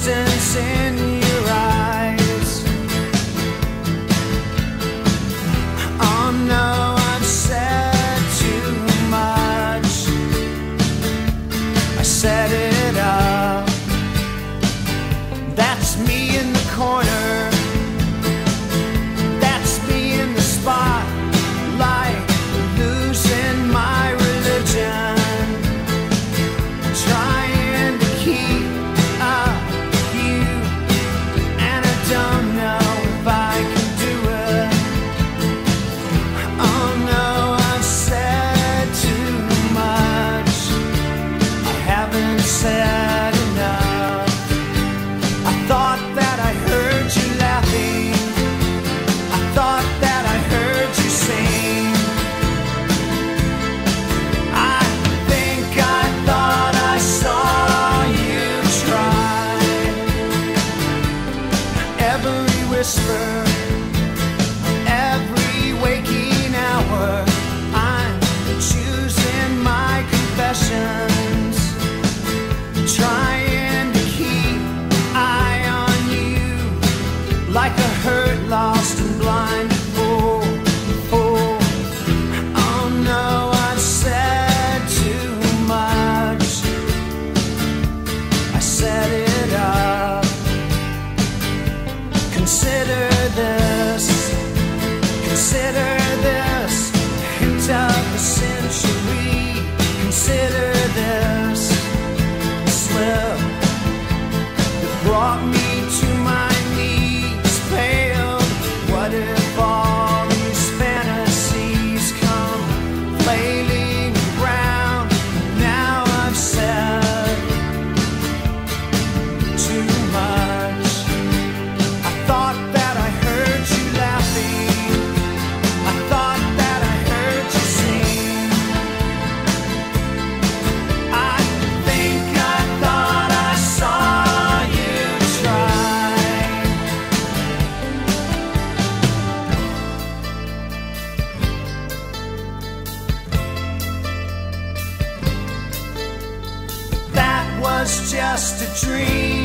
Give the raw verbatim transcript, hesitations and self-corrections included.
distance in your eyes. Oh no, I've said too much. I set it up. That's me in the corner. Sad enough. I thought that I heard you laughing. I thought that I heard you sing. I think I thought I saw you try. Every whisper, every waking hour, I'm choosing my confession. Trying to keep eye on you, like a hurt, lost and blind fool. Oh, oh no, I've said too much. I set it up. Consider this, consider this, hint of the century. Consider this. That brought me to my knees, pale. What if all these fantasies come flailing around? Now I've said too much. I thought that I heard you laughing. I thought that I heard you sing. I think was just a dream.